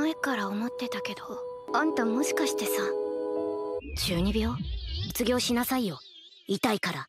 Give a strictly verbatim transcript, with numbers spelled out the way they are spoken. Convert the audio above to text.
前から思ってたけど、あんたもしかしてさ。じゅうにびょう？卒業しなさいよ、痛いから。